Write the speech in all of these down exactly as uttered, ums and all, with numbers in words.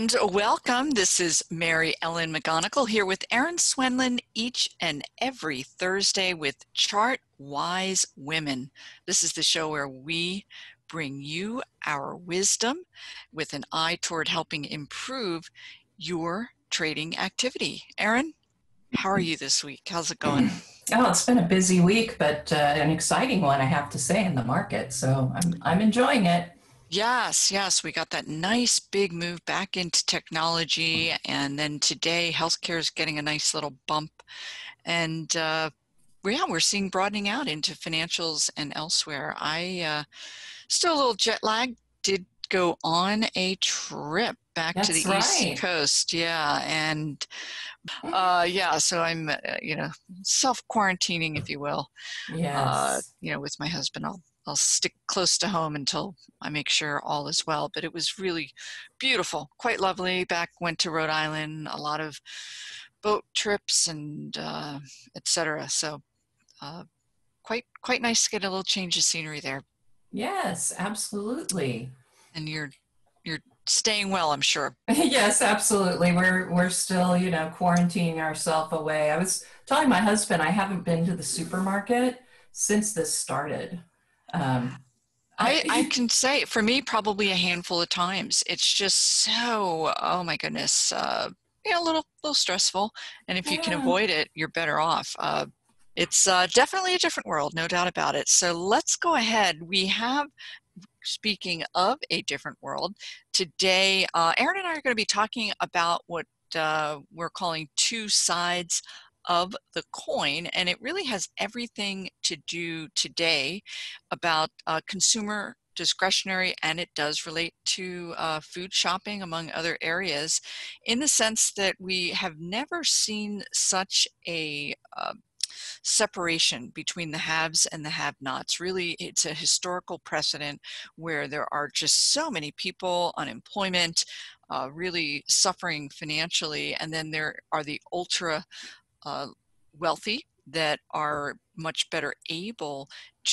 And welcome. This is Mary Ellen McGonagle here with Erin Swenlin each and every Thursday with Chart Wise Women. This is the show where we bring you our wisdom with an eye toward helping improve your trading activity. Erin, how are you this week? How's it going? Oh, it's been a busy week, but uh, an exciting one, I have to say, in the market. So I'm I'm enjoying it. Yes, yes. We got that nice big move back into technology. And then today, healthcare is getting a nice little bump. And uh, yeah, we're seeing broadening out into financials and elsewhere. I uh, still a little jet lag. Did go on a trip back That's to the right. East Coast. Yeah. And uh, yeah, so I'm, uh, you know, self-quarantining, if you will. Yes. Uh, you know, with my husband. I'll I'll stick close to home until I make sure all is well. But it was really beautiful, quite lovely. Back went to Rhode Island, a lot of boat trips and uh, et cetera. So uh, quite quite nice to get a little change of scenery there. Yes, absolutely. And you're you're staying well, I'm sure. Yes, absolutely. We're we're still, you know, quarantining ourselves away. I was telling my husband I haven't been to the supermarket since this started. Um, I, I can say for me, probably a handful of times. It's just so, oh my goodness, uh, you know, a little, little stressful. And if you yeah. can avoid it, you're better off. Uh, it's uh, definitely a different world, no doubt about it. So let's go ahead. We have, speaking of a different world, today, uh, Erin and I are going to be talking about what uh, we're calling two sides of the coin, and it really has everything to do today about uh, consumer discretionary, and it does relate to uh, food shopping, among other areas, in the sense that we have never seen such a uh, separation between the haves and the have-nots. Really, it's a historical precedent where there are just so many people, unemployment, uh, really suffering financially, and then there are the ultra Uh, wealthy that are much better able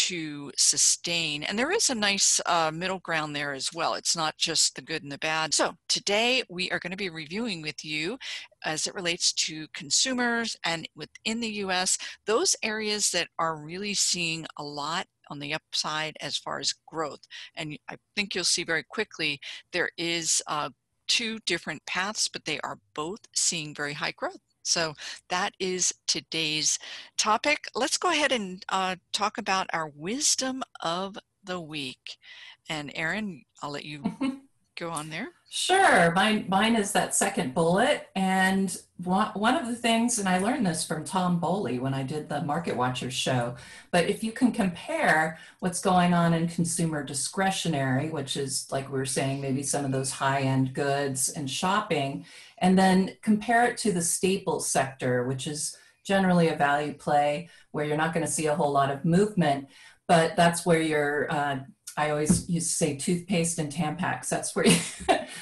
to sustain. And there is a nice uh, middle ground there as well. It's not just the good and the bad. So today we are going to be reviewing with you as it relates to consumers and within the U S, those areas that are really seeing a lot on the upside as far as growth. And I think you'll see very quickly there is uh, two different paths, but they are both seeing very high growth. So that is today's topic. Let's go ahead and uh, talk about our wisdom of the week. And Erin, I'll let you go on there. Sure. Mine, mine is that second bullet. And one of the things, and I learned this from Tom Boley when I did the Market Watchers show, but if you can compare what's going on in consumer discretionary, which is like we were saying, maybe some of those high-end goods and shopping, and then compare it to the staples sector, which is generally a value play where you're not going to see a whole lot of movement, but that's where you're, uh, I always used to say toothpaste and Tampax, that's where you,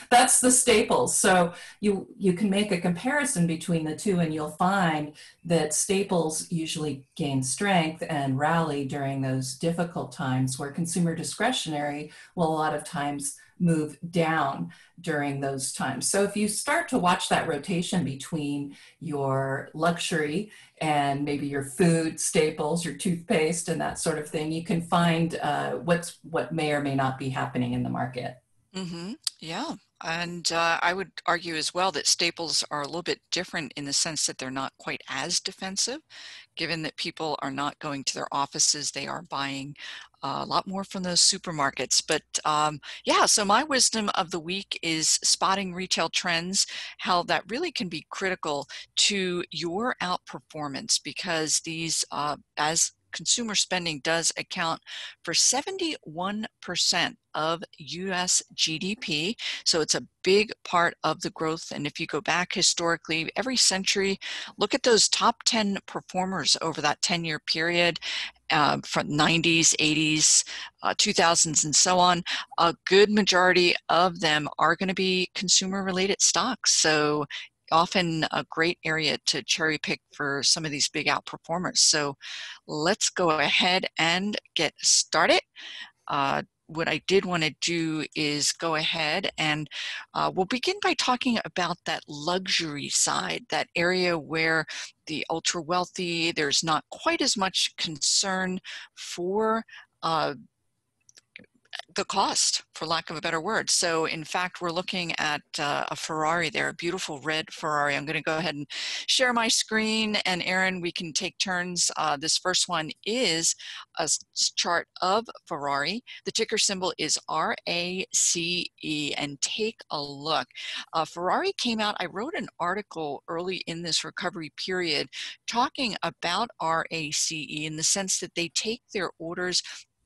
that's the staples. So you, you can make a comparison between the two and you'll find that staples usually gain strength and rally during those difficult times where consumer discretionary will a lot of times move down during those times. So if you start to watch that rotation between your luxury and maybe your food staples, your toothpaste and that sort of thing, you can find uh, what's what may or may not be happening in the market. Mm-hmm. Yeah. And uh, I would argue as well that staples are a little bit different in the sense that they're not quite as defensive, given that people are not going to their offices, they are buying Uh, a lot more from those supermarkets. But um, yeah, so my wisdom of the week is spotting retail trends, how that really can be critical to your outperformance, because these, uh, as consumer spending does account for seventy-one percent of U S G D P. So it's a big part of the growth. And if you go back historically, every century, look at those top ten performers over that ten-year period. Uh, from nineties, eighties, uh, two thousands, and so on, a good majority of them are going to be consumer-related stocks. So often a great area to cherry pick for some of these big outperformers. So let's go ahead and get started. Uh, what I did want to do is go ahead and uh, we'll begin by talking about that luxury side, that area where the ultra wealthy, there's not quite as much concern for uh, the cost, for lack of a better word. So in fact, we're looking at uh, a Ferrari there, a beautiful red Ferrari. I'm going to go ahead and share my screen, and Erin, we can take turns. Uh, this first one is a chart of Ferrari. The ticker symbol is R A C E, and take a look. Uh, Ferrari came out, I wrote an article early in this recovery period talking about RACE in the sense that they take their orders.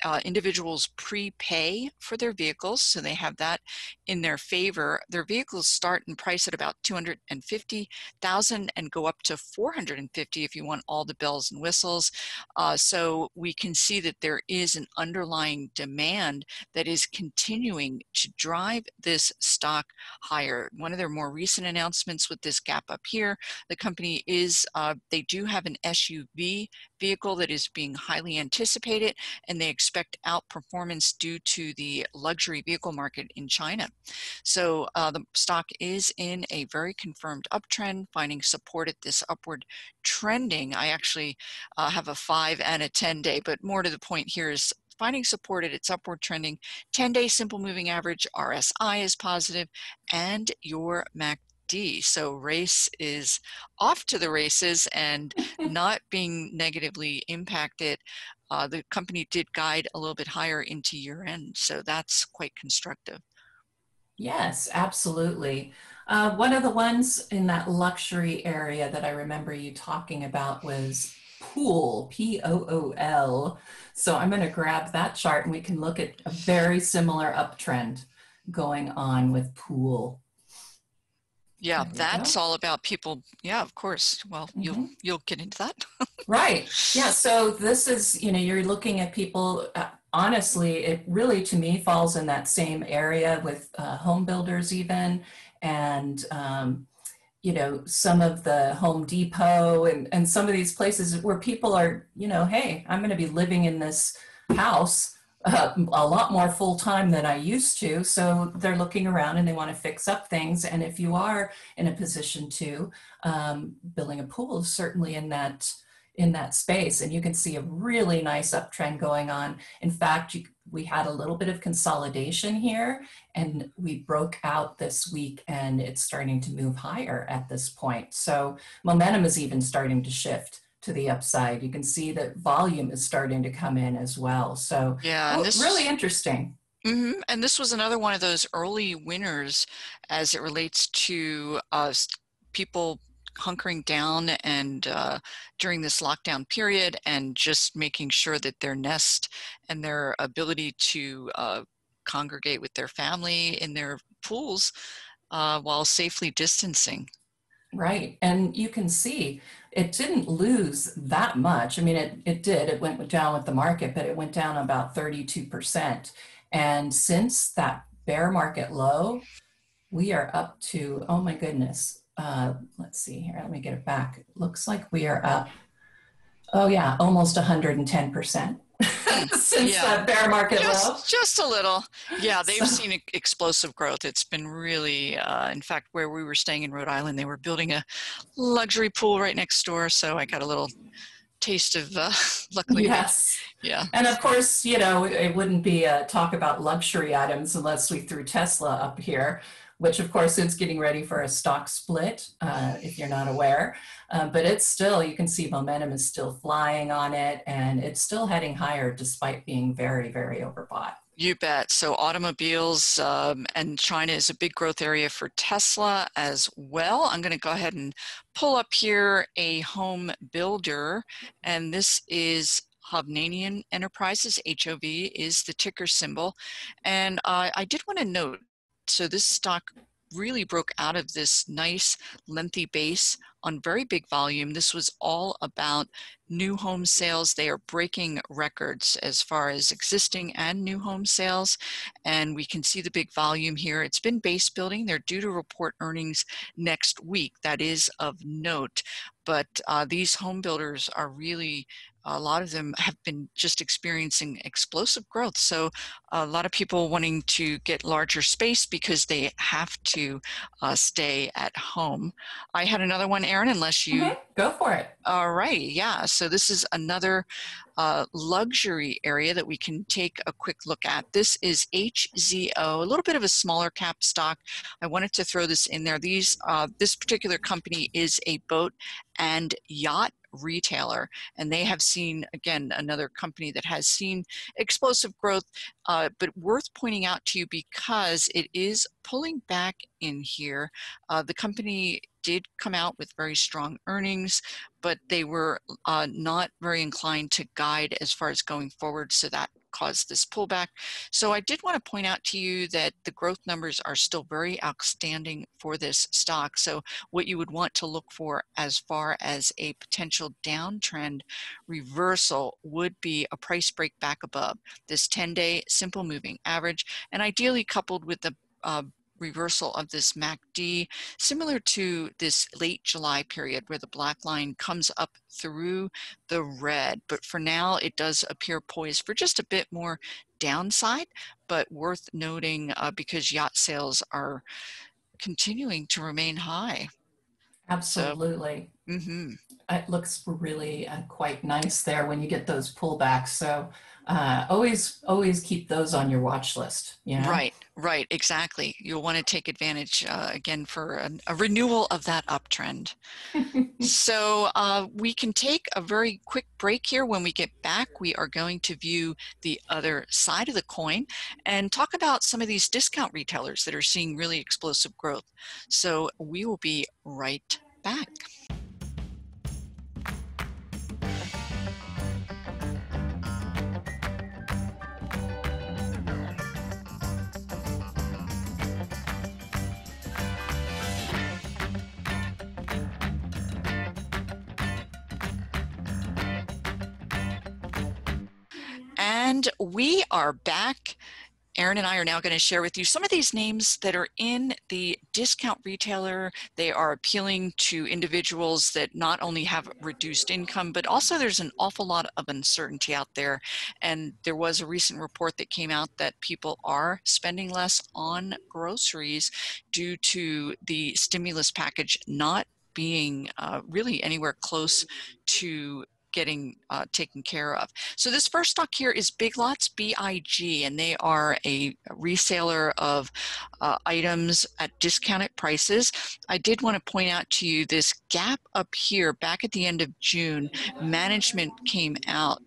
Uh, individuals prepay for their vehicles, so they have that in their favor. Their vehicles start in price at about two hundred fifty thousand dollars and go up to four hundred fifty thousand dollars if you want all the bells and whistles. Uh, so we can see that there is an underlying demand that is continuing to drive this stock higher. One of their more recent announcements with this gap up here, the company is, uh, they do have an S U V vehicle that is being highly anticipated, and they expect outperformance due to the luxury vehicle market in China. So uh, the stock is in a very confirmed uptrend, finding support at this upward trending. I actually uh, have a five and a ten day, but more to the point here is finding support at its upward trending. ten day simple moving average, R S I is positive, and your M A C D. So RACE is off to the races and not being negatively impacted. Uh, the company did guide a little bit higher into year end, so that's quite constructive. Yes, absolutely. Uh, one of the ones in that luxury area that I remember you talking about was POOL, P O O L. So I'm going to grab that chart and we can look at a very similar uptrend going on with POOL. Yeah, that's all about people. Yeah, of course. Well, mm-hmm. you'll you'll get into that. Right. Yeah. So this is, you know, you're looking at people. Uh, honestly, it really to me falls in that same area with uh, home builders even, and um, you know, some of the Home Depot and and some of these places where people are, you know, hey, I'm going to be living in this house Uh, a lot more full-time than I used to, so they're looking around and they want to fix up things. And if you are in a position to, um, building a pool is certainly in that in that space, and you can see a really nice uptrend going on. In fact, you, we had a little bit of consolidation here, and we broke out this week, and it's starting to move higher at this point. So momentum is even starting to shift to the upside. You can see that volume is starting to come in as well. So yeah, oh, this really interesting. Mm-hmm. And this was another one of those early winners as it relates to uh, people hunkering down and uh, during this lockdown period and just making sure that their nest and their ability to uh, congregate with their family in their pools uh, while safely distancing. Right. And you can see it didn't lose that much. I mean, it, it did. It went down with the market, but it went down about thirty-two percent. And since that bear market low, we are up to, oh my goodness. Uh, let's see here. Let me get it back. It looks like we are up. Oh yeah. Almost one hundred ten percent. Since yeah. that bear market just, low. Just a little. Yeah, they've so. seen explosive growth. It's been really, uh, in fact, where we were staying in Rhode Island, they were building a luxury pool right next door. So I got a little taste of, uh, luckily. Yes. Yeah. And of course, you know, it wouldn't be a talk about luxury items unless we threw Tesla up here, which of course is getting ready for a stock split, uh, if you're not aware. Uh, but it's still, you can see momentum is still flying on it, and it's still heading higher despite being very, very overbought. You bet. So automobiles um, and China is a big growth area for Tesla as well. I'm going to go ahead and pull up here a home builder, and this is Hovnanian Enterprises. H O V is the ticker symbol. And uh, I did want to note, so this stock really broke out of this nice lengthy base on very big volume. This was all about new home sales. They are breaking records as far as existing and new home sales. And we can see the big volume here. It's been base building. They're due to report earnings next week. That is of note. But uh, these home builders are really a lot of them have been just experiencing explosive growth. So a lot of people wanting to get larger space because they have to uh, stay at home. I had another one, Erin, unless you... Okay, go for it. All right. Yeah. So this is another uh, luxury area that we can take a quick look at. This is H Z O, a little bit of a smaller cap stock. I wanted to throw this in there. These, uh, this particular company is a boat and yacht retailer, and they have seen, again, another company that has seen explosive growth, uh, but worth pointing out to you because it is pulling back in here. Uh, the company did come out with very strong earnings, but they were uh, not very inclined to guide as far as going forward, so that caused this pullback. So I did want to point out to you that the growth numbers are still very outstanding for this stock. So what you would want to look for as far as a potential downtrend reversal would be a price break back above this ten-day simple moving average, and ideally coupled with the uh, reversal of this M A C D, similar to this late July period where the black line comes up through the red. But for now, it does appear poised for just a bit more downside, but worth noting uh, because yacht sales are continuing to remain high. Absolutely. So, mm-hmm. It looks really uh, quite nice there when you get those pullbacks. So uh, always, always keep those on your watch list. You know? Right, right, exactly. You'll want to take advantage uh, again for an, a renewal of that uptrend. So uh, we can take a very quick break here. When we get back, we are going to view the other side of the coin and talk about some of these discount retailers that are seeing really explosive growth. So we will be right back. And we are back. Erin and I are now going to share with you some of these names that are in the discount retailer. They are appealing to individuals that not only have reduced income, but also there's an awful lot of uncertainty out there. And there was a recent report that came out that people are spending less on groceries due to the stimulus package not being uh, really anywhere close to getting uh, taken care of. So this first stock here is Big Lots, B I G, and they are a reseller of uh, items at discounted prices. I did want to point out to you this gap up here back at the end of June. Management came out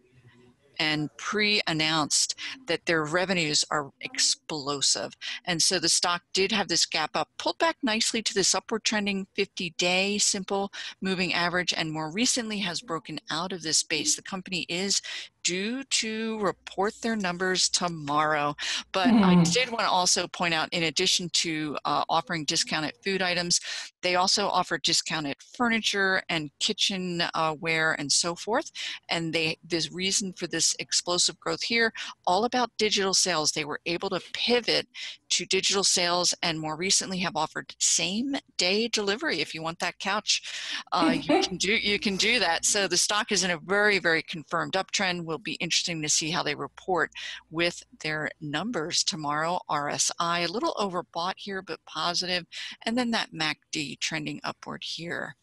and pre-announced that their revenues are explosive. And so the stock did have this gap up, pulled back nicely to this upward trending fifty-day simple moving average, and more recently has broken out of this base. The company is due to report their numbers tomorrow. But mm. I did want to also point out, in addition to uh, offering discounted food items, they also offer discounted furniture and kitchen uh, ware and so forth. And they, the reason for this explosive growth here, all about digital sales. They were able to pivot to digital sales and more recently have offered same day delivery. If you want that couch, uh, you can do, you can do that. So the stock is in a very, very confirmed uptrend. Will be interesting to see how they report with their numbers tomorrow. R S I, a little overbought here, but positive. And then that M A C D trending upward here.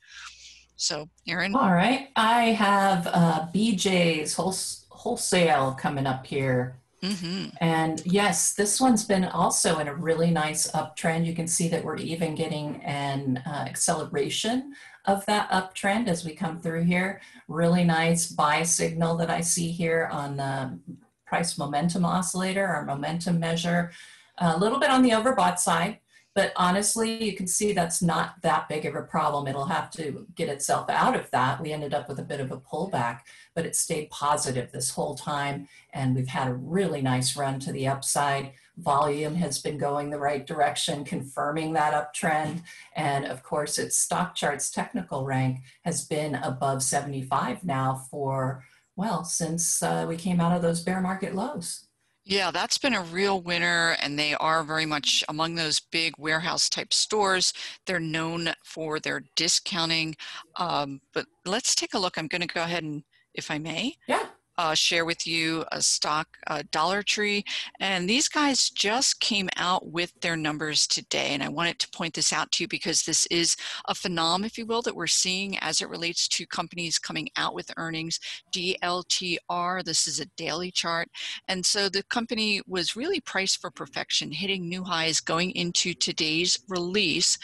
So, Erin. All right. I have uh, B J's Wholesale coming up here. Mm-hmm. And yes, this one's been also in a really nice uptrend. You can see that we're even getting an uh, acceleration of that uptrend as we come through here. Really nice buy signal that I see here on the price momentum oscillator, our momentum measure. A little bit on the overbought side, but honestly, you can see that's not that big of a problem. It'll have to get itself out of that. We ended up with a bit of a pullback, but it stayed positive this whole time, and we've had a really nice run to the upside. Volume has been going the right direction, confirming that uptrend. And of course, its Stock Charts technical rank has been above seventy-five now for, well, since uh, we came out of those bear market lows. Yeah, that's been a real winner, and they are very much among those big warehouse type stores. They're known for their discounting, um, but let's take a look. I'm going to go ahead and if I may. Yeah. Uh, share with you a stock, uh, Dollar Tree. And these guys just came out with their numbers today. And I wanted to point this out to you because this is a phenomenon, if you will, that we're seeing as it relates to companies coming out with earnings. D L T R, this is a daily chart. And so the company was really priced for perfection, hitting new highs going into today's release.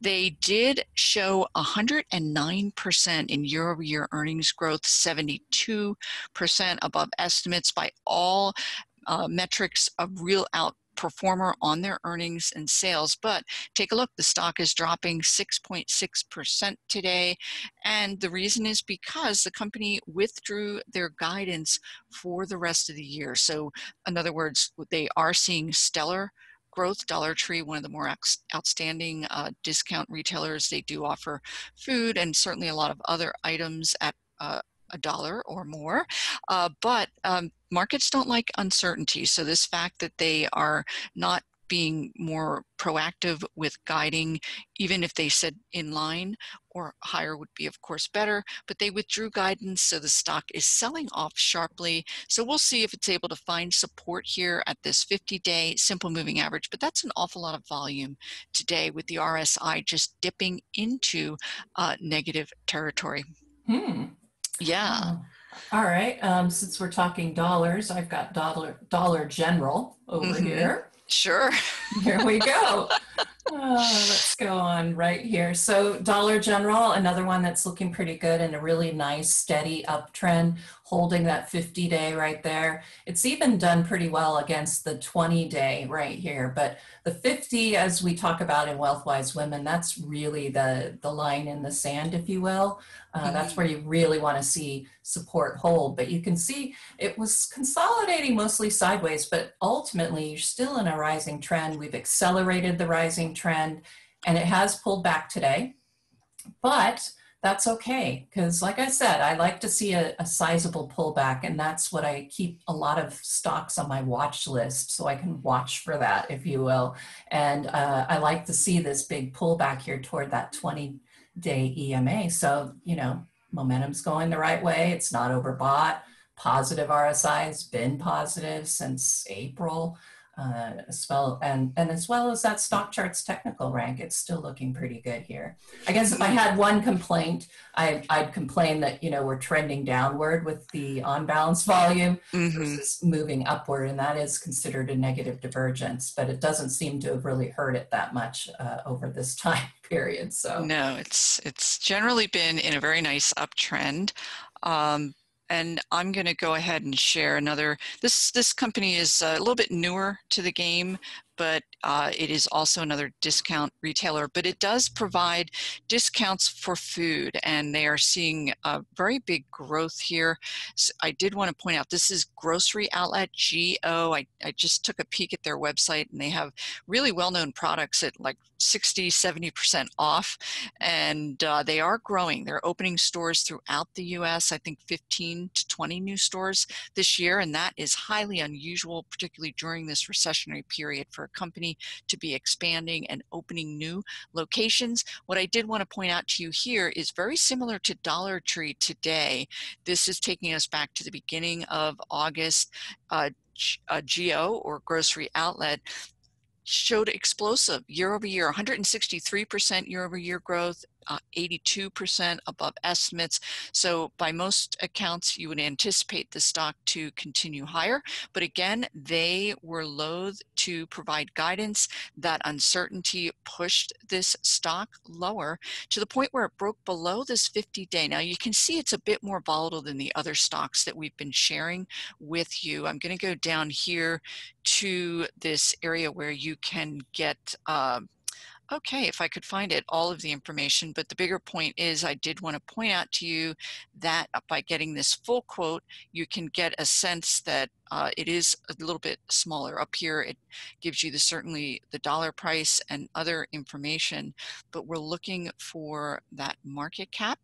They did show one hundred nine percent in year-over-year earnings growth, seventy-two percent above estimates by all uh, metrics of real outperformer on their earnings and sales. But take a look, the stock is dropping six point six percent today. And the reason is because the company withdrew their guidance for the rest of the year. So in other words, they are seeing stellar growth. Dollar Tree, one of the more outstanding uh, discount retailers. They do offer food and certainly a lot of other items at uh, a dollar or more, uh, but um, markets don't like uncertainty. So this fact that they are not being more proactive with guiding, even if they said in line or higher would be of course better, but they withdrew guidance. So the stock is selling off sharply. So we'll see if it's able to find support here at this fifty day simple moving average, but that's an awful lot of volume today with the R S I just dipping into uh, negative territory. Hmm. Yeah. Um, all right. Um, since we're talking dollars, I've got Dollar Dollar General over mm-hmm. here. Sure. Here we go. uh, let's go on right here. So Dollar General, another one that's looking pretty good and a really nice steady uptrend, holding that fifty day right there. It's even done pretty well against the twenty day right here. But the fifty, as we talk about in Wealth Wise Women, that's really the, the line in the sand, if you will. Uh, mm-hmm. That's where you really want to see support hold. But you can see it was consolidating mostly sideways, but ultimately you're still in a rising trend. We've accelerated the rising trend and it has pulled back today, but that's okay. Because like I said, I like to see a, a sizable pullback, and that's what I keep a lot of stocks on my watch list. So I can watch for that, if you will. And uh, I like to see this big pullback here toward that twenty day E M A. So, you know, momentum's going the right way. It's not overbought. Positive R S I has been positive since April. Uh, as well, and, and as well as that Stock Charts technical rank, it's still looking pretty good here. I guess if I had one complaint, I, I'd complain that, you know, we're trending downward with the on-balance volume mm-hmm. versus moving upward, and that is considered a negative divergence, but it doesn't seem to have really hurt it that much uh, over this time period. So no, it's, it's generally been in a very nice uptrend. Um, And I'm going to go ahead and share another. This this company is a little bit newer to the game, but uh, it is also another discount retailer. But it does provide discounts for food, and they are seeing a very big growth here. So I did want to point out this is Grocery Outlet, G O. I, I just took a peek at their website, and they have really well-known products at like sixty, seventy percent off, and uh, they are growing. They're opening stores throughout the U S, I think fifteen to twenty new stores this year, and that is highly unusual, particularly during this recessionary period for a company to be expanding and opening new locations. What I did want to point out to you here is very similar to Dollar Tree today. This is taking us back to the beginning of August. uh, uh, G O, or Grocery Outlet, showed explosive year over year, one hundred sixty-three percent year over year growth, uh, eighty-two percent above estimates. So by most accounts, you would anticipate the stock to continue higher. But again, they were loath to provide guidance. That uncertainty pushed this stock lower to the point where it broke below this fifty day. Now you can see it's a bit more volatile than the other stocks that we've been sharing with you. I'm going to go down here to this area where you can get, uh, okay, if I could find it, all of the information. But the bigger point is I did want to point out to you that by getting this full quote, you can get a sense that uh, it is a little bit smaller. Up here, it gives you the certainly the dollar price and other information, but we're looking for that market cap,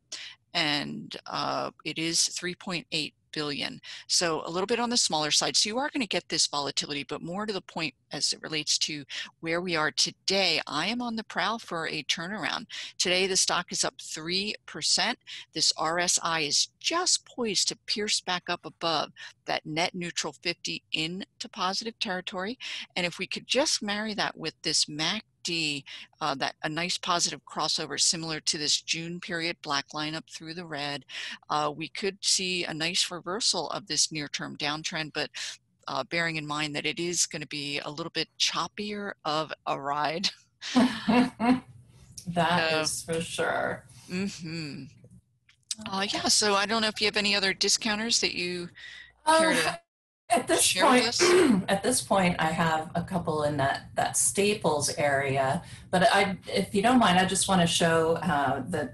and uh, it is three point eight one point eight billion. So a little bit on the smaller side. So you are going to get this volatility, but more to the point as it relates to where we are today, I am on the prowl for a turnaround. Today, the stock is up three percent. This R S I is just poised to pierce back up above that net neutral fifty into positive territory. And if we could just marry that with this M A C D, uh, that a nice positive crossover similar to this June period black line up through the red, uh, we could see a nice reversal of this near-term downtrend, but uh, bearing in mind that it is going to be a little bit choppier of a ride. That uh, is for sure. Mm-hmm. Uh, yeah, so I don't know if you have any other discounters that you care to uh, at this share point, with us? At this point, I have a couple in that, that Staples area. But I, if you don't mind, I just want to show uh, the,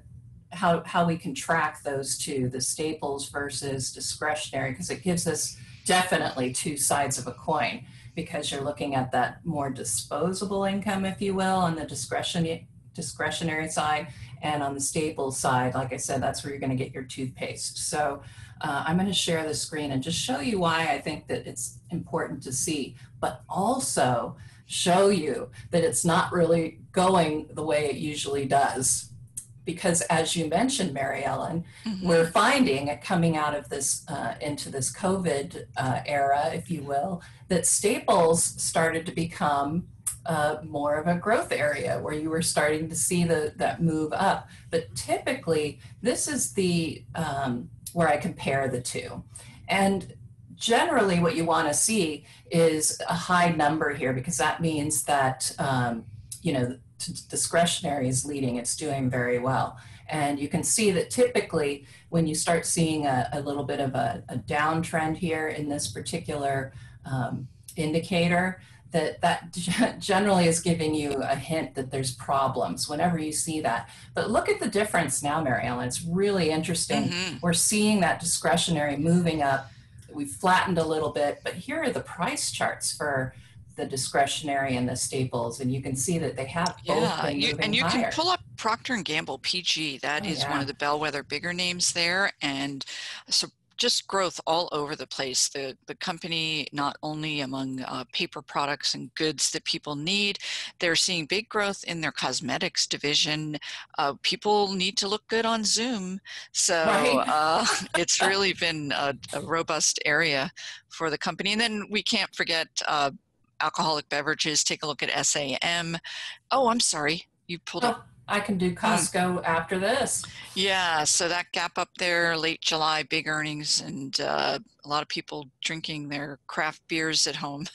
how, how we can track those two, the Staples versus discretionary, because it gives us definitely two sides of a coin, because you're looking at that more disposable income, if you will, on the discretionary discretionary side, and on the Staples side, like I said, that's where you're going to get your toothpaste. So uh, I'm going to share the screen and just show you why I think that it's important to see, but also show you that it's not really going the way it usually does. Because as you mentioned, Mary Ellen, mm-hmm. we're finding it coming out of this, uh, into this COVID uh, era, if you will, that Staples started to become Uh, more of a growth area where you were starting to see the, that move up. But typically, this is the um, where I compare the two. And generally, what you want to see is a high number here, because that means that, um, you know, discretionary is leading. It's doing very well. And you can see that typically, when you start seeing a, a little bit of a, a downtrend here in this particular um, indicator, that that generally is giving you a hint that there's problems whenever you see that. But look at the difference now, Mary Ellen. It's really interesting. Mm-hmm. We're seeing that discretionary moving up. We've flattened a little bit, but here are the price charts for the discretionary and the Staples, and you can see that they have both yeah, been moving you, and you higher. Can pull up Procter and Gamble, P G. That oh, is yeah. one of the bellwether bigger names there, and so just growth all over the place. The, the company, not only among uh, paper products and goods that people need, they're seeing big growth in their cosmetics division. Uh, people need to look good on Zoom. So right. uh, it's really been a, a robust area for the company. And then we can't forget uh, alcoholic beverages. Take a look at S A M. Oh, I'm sorry. You pulled oh. up. I can do Costco mm. after this. Yeah, so that gap up there, late July, big earnings, and uh, a lot of people drinking their craft beers at home.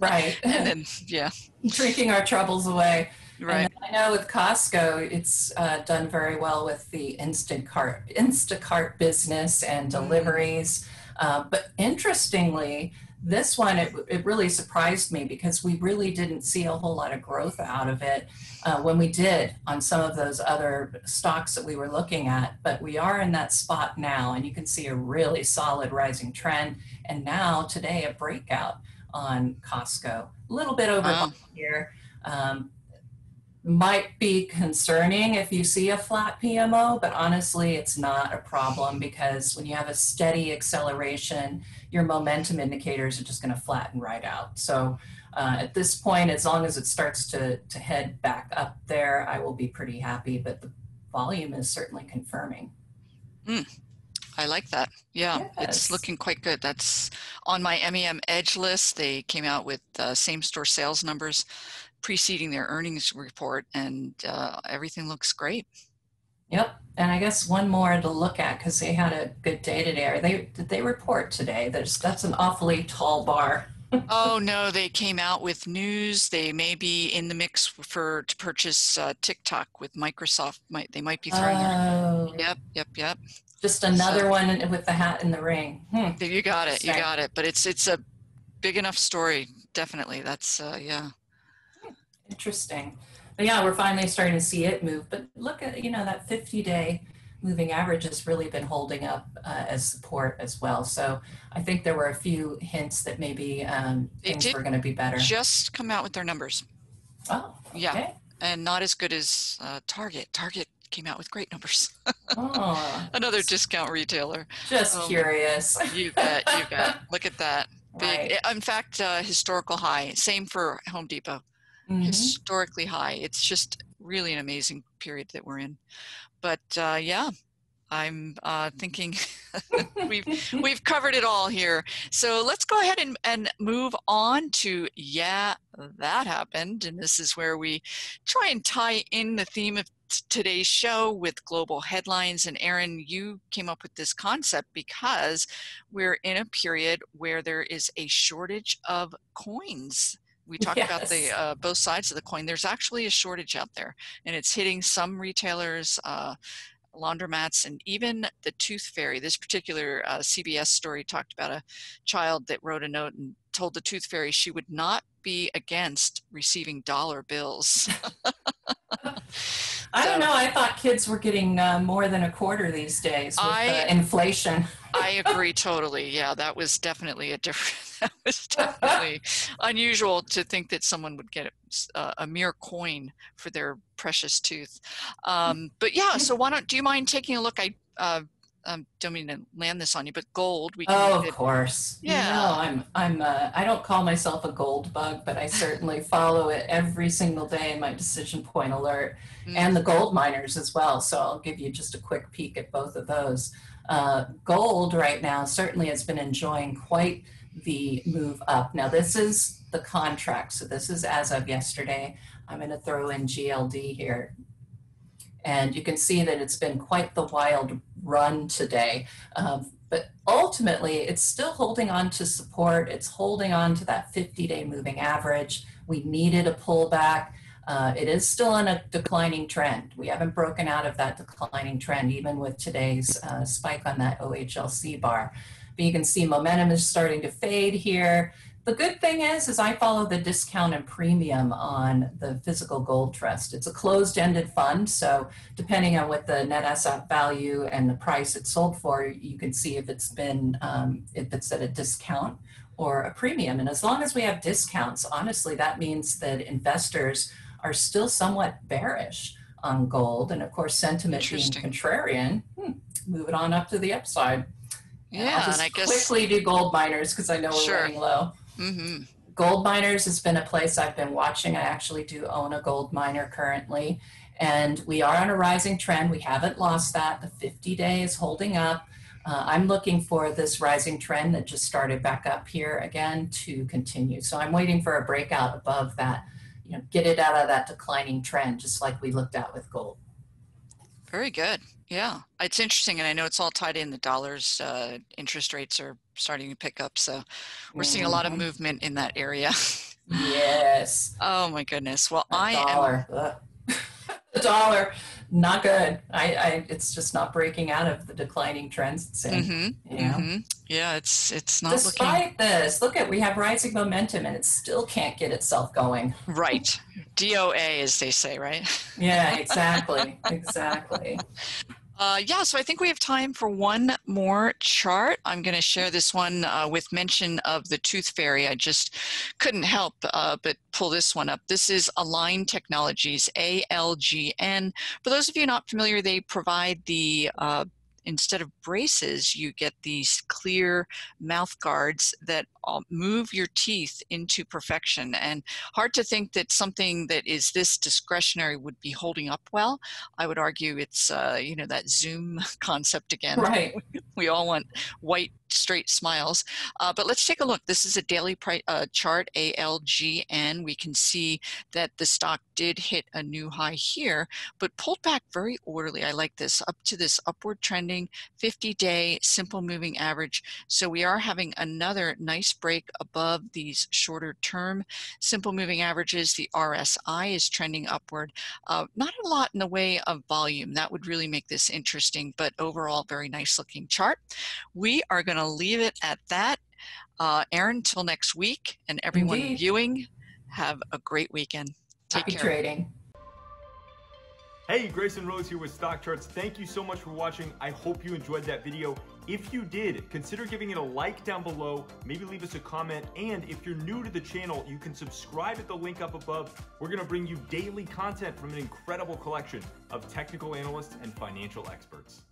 Right. And then, yeah. Drinking our troubles away. Right. And I know with Costco, it's uh, done very well with the Instacart, Instacart business and deliveries. Mm. Uh, but interestingly, this one, it, it really surprised me, because we really didn't see a whole lot of growth out of it uh, when we did on some of those other stocks that we were looking at. But we are in that spot now, and you can see a really solid rising trend. And now today, a breakout on Costco, a little bit over um. here. Um, might be concerning if you see a flat P M O, but honestly, it's not a problem, because when you have a steady acceleration, your momentum indicators are just going to flatten right out. So uh, at this point, as long as it starts to, to head back up there, I will be pretty happy, but the volume is certainly confirming. Mm. I like that. Yeah, yes. It's looking quite good. That's on my M E M Edge list. They came out with uh, same store sales numbers preceding their earnings report, and uh, everything looks great. Yep. And I guess one more to look at, because they had a good day today. Are they, did they report today? There's, that's an awfully tall bar. Oh, no, they came out with news. They may be in the mix for to purchase uh, TikTok with Microsoft. Might They might be throwing oh. Yep, yep, yep. Just another so, one with the hat in the ring. Hmm. You got it. You got it. But it's it's a big enough story. Definitely. That's, uh, yeah. Interesting. But yeah, we're finally starting to see it move. But look at, you know, that fifty-day moving average has really been holding up uh, as support as well. So I think there were a few hints that maybe um, things were going to be better. Just come out with their numbers. Oh, okay. Yeah. And not as good as uh, Target. Target came out with great numbers. Oh, another discount retailer. Just um, curious. You bet, you bet. Look at that. Big, right. In fact, uh, historical high. Same for Home Depot. Mm-hmm. Historically high. It's just really an amazing period that we're in. But uh, yeah, I'm uh, thinking we've we've covered it all here. So let's go ahead and, and move on to Yeah, That Happened. And this is where we try and tie in the theme of today's show with global headlines. And Erin, you came up with this concept because we're in a period where there is a shortage of coins. We talked yes. about the uh, both sides of the coin. There's actually a shortage out there, and it's hitting some retailers, uh, laundromats, and even the tooth fairy. This particular uh, C B S story talked about a child that wrote a note and told the tooth fairy she would not be against receiving dollar bills. I don't know. I thought kids were getting uh, more than a quarter these days with I, the inflation. I agree totally. Yeah, that was definitely a different. That was definitely unusual to think that someone would get a, a mere coin for their precious tooth. Um, but yeah, so why don't do you mind taking a look? I uh, um, don't mean to land this on you, but gold. We can oh, of course. Yeah, no, I'm. I'm. Uh, I don't call myself a gold bug, but I certainly follow it every single day in my Decision Point alert. And the gold miners as well. So I'll give you just a quick peek at both of those. Uh, gold right now certainly has been enjoying quite the move up. Now this is the contract. So this is as of yesterday. I'm going to throw in G L D here. And you can see that it's been quite the wild run today. Um, but ultimately, it's still holding on to support. It's holding on to that fifty-day moving average. We needed a pullback. Uh, it is still on a declining trend. We haven't broken out of that declining trend, even with today's uh, spike on that O H L C bar. But you can see momentum is starting to fade here. The good thing is, is I follow the discount and premium on the physical gold trust. It's a closed-ended fund, so depending on what the net asset value and the price it's sold for, you can see if it's been um, if it's at a discount or a premium. And as long as we have discounts, honestly, that means that investors are still somewhat bearish on gold. And of course, sentiment being contrarian, hmm, move it on up to the upside. Yeah, and, I'll just and I guess- quickly do gold miners because I know we're sure. running low. Mm-hmm. Gold miners has been a place I've been watching. I actually do own a gold miner currently. And we are on a rising trend. We haven't lost that. The fifty-day is holding up. Uh, I'm looking for this rising trend that just started back up here again to continue. So I'm waiting for a breakout above that. You know, get it out of that declining trend, just like we looked at with gold. Very good. Yeah, it's interesting, and I know it's all tied in. The dollar's uh, interest rates are starting to pick up, so we're mm-hmm. seeing a lot of movement in that area. Yes. Oh my goodness. Well, the I dollar. am. The dollar, not good. I, I, it's just not breaking out of the declining trends it's in. Mm-hmm. You know? Mm-hmm. Yeah, it's it's not Despite looking. Despite this, look at we have rising momentum and it still can't get itself going. Right, D O A as they say, right? Yeah, exactly, exactly. Uh, yeah, so I think we have time for one more chart. I'm going to share this one uh, with mention of the tooth fairy. I just couldn't help uh, but pull this one up. This is Align Technologies, A L G N. For those of you not familiar, they provide the uh, instead of braces, you get these clear mouth guards that move your teeth into perfection. And hard to think that something that is this discretionary would be holding up well. I would argue it's, uh, you know, that Zoom concept again. Right. We all want white, straight smiles. Uh, but let's take a look. This is a daily price, uh, chart, A L G N. We can see that the stock did hit a new high here, but pulled back very orderly. I like this up to this upward trending fifty-day simple moving average. So we are having another nice break above these shorter term simple moving averages. The R S I is trending upward. Uh, not a lot in the way of volume. That would really make this interesting, but overall very nice looking chart. We are going to leave it at that. Uh, Erin, till next week, and everyone Indeed. viewing, have a great weekend. Take Happy care. Trading. Hey, Grayson Rhodes here with Stock Charts. Thank you so much for watching. I hope you enjoyed that video. If you did, consider giving it a like down below, maybe leave us a comment, and if you're new to the channel, you can subscribe at the link up above. We're gonna bring you daily content from an incredible collection of technical analysts and financial experts.